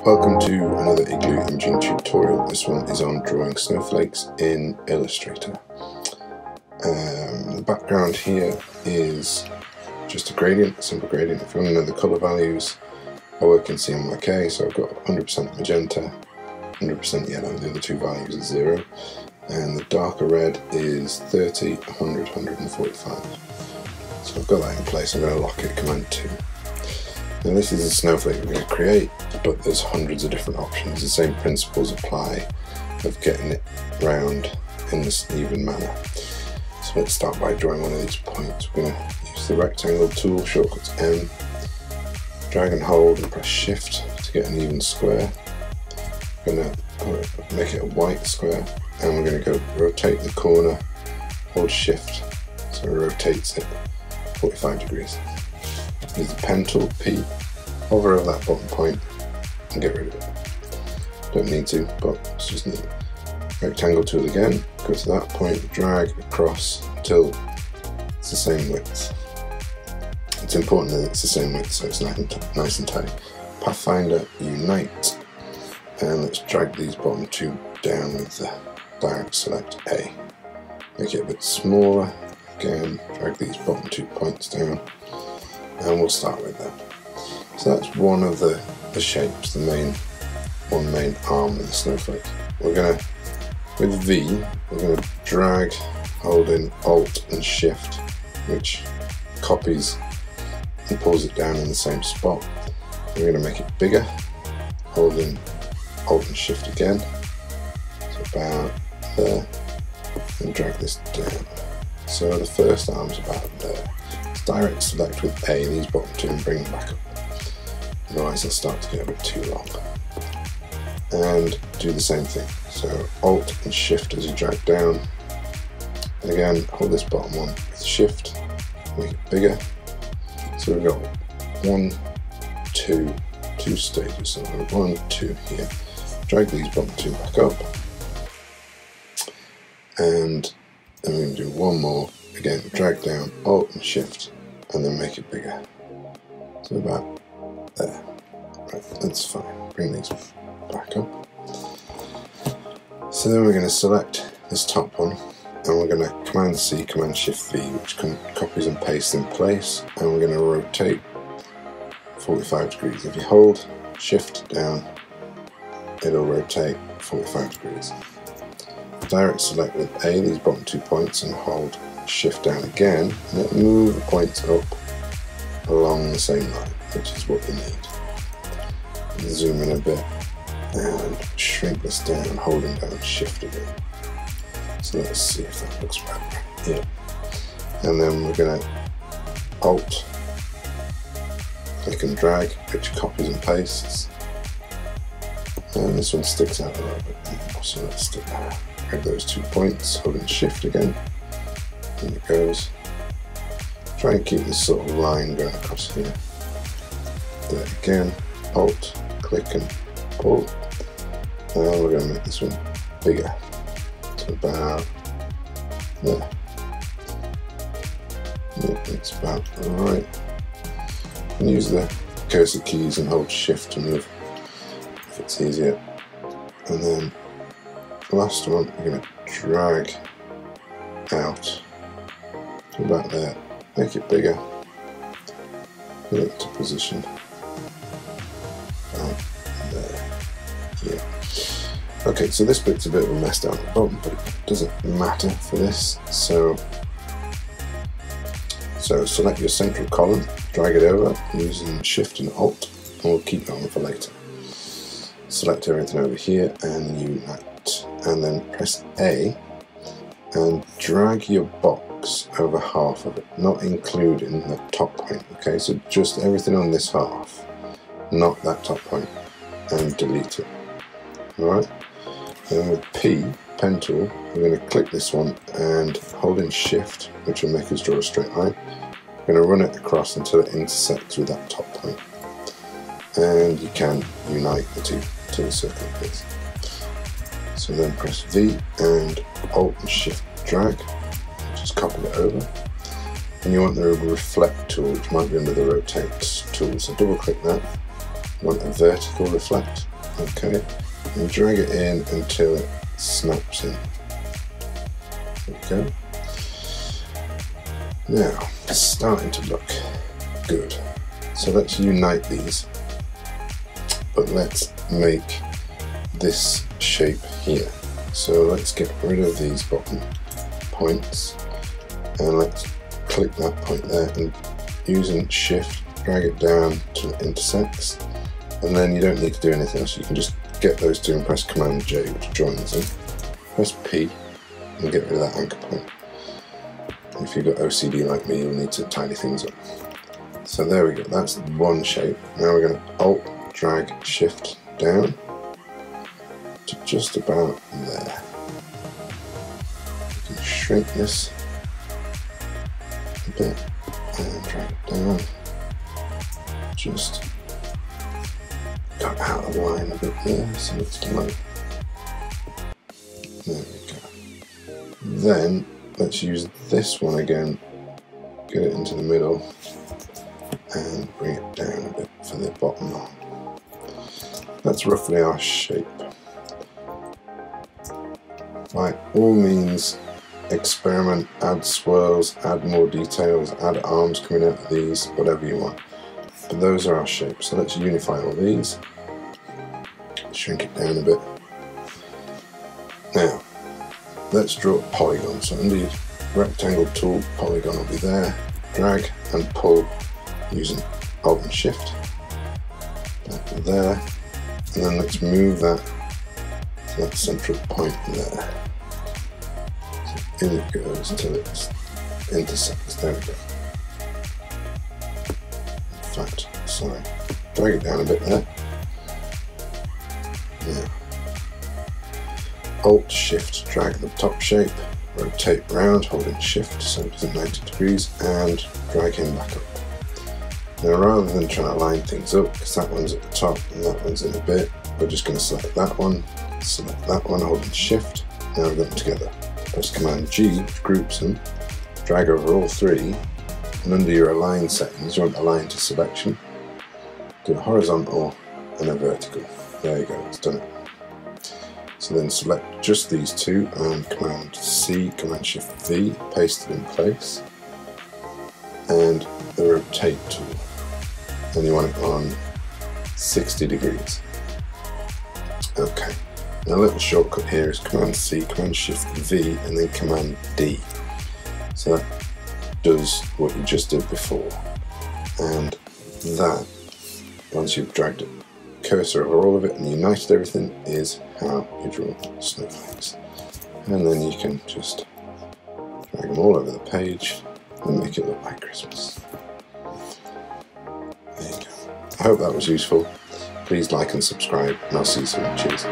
Welcome to another Igloo Imaging tutorial. This one is on drawing snowflakes in Illustrator. The background here is just a gradient, a simple gradient. If you want to know the colour values, I work in CMYK, so I've got 100% magenta, 100% yellow, the other two values are 0, and the darker red is 30, 100, 145. So I've got that in place. I'm going to lock it, Command-2. Now this is a snowflake we're going to create, but there's hundreds of different options. The same principles apply of getting it round in this even manner. So let's start by drawing one of these points. We're going to use the rectangle tool, shortcuts M, drag and hold and press Shift to get an even square. We're going to make it a white square, and we're going to go rotate the corner, hold Shift, so it rotates it 45 degrees. Use the pen tool, P, hover over that bottom point and get rid of it. Don't need to, but it's just neat. Rectangle tool again, go to that point, drag across until it's the same width. It's important that it's the same width so it's nice and tight. Pathfinder, unite, and let's drag these bottom two down with the direct select A. Make it a bit smaller, again, drag these bottom two points down. And we'll start with that. So that's one of the shapes, the main arm of the snowflake. We're going to, with V, we're going to drag, holding Alt and Shift, which copies and pulls it down in the same spot. We're going to make it bigger, holding Alt and Shift again, so about there, and drag this down. So the first arm's about there. Direct select with A these bottom two and bring them back up, otherwise they'll start to get a bit too long. And do the same thing, so Alt and Shift as you drag down, and again hold this bottom one with Shift, make it bigger. So we've got 1, 2, 2 stages, so we've got 1, 2 here. Drag these bottom two back up, and then we can do one more. Again, drag down, Alt and Shift, and then make it bigger. So about there. Right, that's fine. Bring these back up. So then we're going to select this top one, and we're going to Command-C, Command-Shift-V, which copies and pastes in place, and we're going to rotate 45 degrees. If you hold Shift down, it'll rotate 45 degrees. Direct select with A, these bottom two points, and hold Shift down again, and it'll move the points up along the same line, which is what we need. And zoom in a bit and shrink this down, holding down Shift again. So let's see if that looks right. Yeah. And then we're going to Alt, click and drag, which copies and pastes. And this one sticks out a little bit more, so let's stick that out. Grab those two points, holding Shift again. And it goes. Try and keep this sort of line going across here. There again, Alt, click and pull. And we're going to make this one bigger. So about there. It's about right. And use the cursor keys and hold Shift to move if it's easier. And then last one, we're going to drag out. About there, make it bigger, put it to position about there. Yeah. Okay, so this bit's a bit of a mess down at the bottom, but it doesn't matter for this. So select your central column, drag it over using Shift and Alt, and we'll keep that on for later. Select everything over here and unite, and then press A and drag your box over half of it, not including the top point. Okay, so just everything on this half, not that top point, and delete it. Alright, and with P, pen tool, we're going to click this one and holding Shift, which will make us draw a straight line. We're going to run it across until it intersects with that top point, and you can unite the two to the circle like this. So then press V and Alt and Shift drag. couple it over, and you want the reflect tool, which might be under the rotate tool. So double click that, you want a vertical reflect, okay, and drag it in until it snaps in. There we go. Now, it's starting to look good. So let's unite these, but let's make this shape here. So let's get rid of these bottom points, and let's click that point there, and using shift, drag it down till it intersects, and then you don't need to do anything else. You can just get those two and press Command-J, which joins them. Press P, and get rid of that anchor point. If you've got OCD like me, you'll need to tidy things up. So there we go, that's one shape. Now we're going to Alt, drag, Shift down to just about there. You can shrink this a bit and drag it down. Just cut out of line a bit there, so it's like. There we go. Then let's use this one again, get it into the middle, and bring it down a bit for the bottom line. That's roughly our shape. By all means, experiment, add swirls, add more details, add arms coming out of these, whatever you want. But those are our shapes. So let's unify all these, shrink it down a bit. Now, let's draw a polygon. So under your rectangle tool, polygon will be there. Drag and pull using Alt and Shift. That there. And then let's move that to that central point there. So in it goes until it intersects. There we go. In fact, sorry. Drag it down a bit there. Yeah. Alt, Shift, drag the top shape, rotate round, holding Shift so it's at 90 degrees, and drag him back up. Now rather than trying to line things up, because that one's at the top and that one's in a bit, we're just going to select that one, holding Shift, now we've got them together. Press Command-G, which groups them, drag over all three, and under your align settings, you want align to selection, do a horizontal and a vertical. There you go, it's done it. So then select just these two and Command-C, Command-Shift-V, paste it in place, and the rotate tool, and you want it on 60 degrees. Okay, now a little shortcut here is Command-C, Command-Shift-V, and then Command-D. So that does what you just did before, and that, once you've dragged it, cursor over all of it and united everything, is how you draw snowflakes. And then you can just drag them all over the page and make it look like Christmas. There you go. I hope that was useful. Please like and subscribe, and I'll see you soon. Cheers.